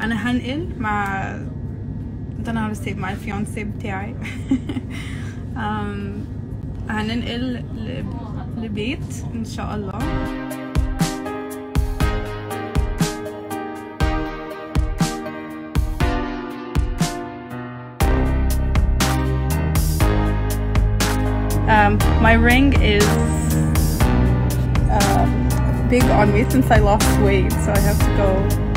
انا هنقل مع مع الفيونسي بتاعي هننقل لبيت ان شاء الله. My ring is big on me since I lost weight, so I have to go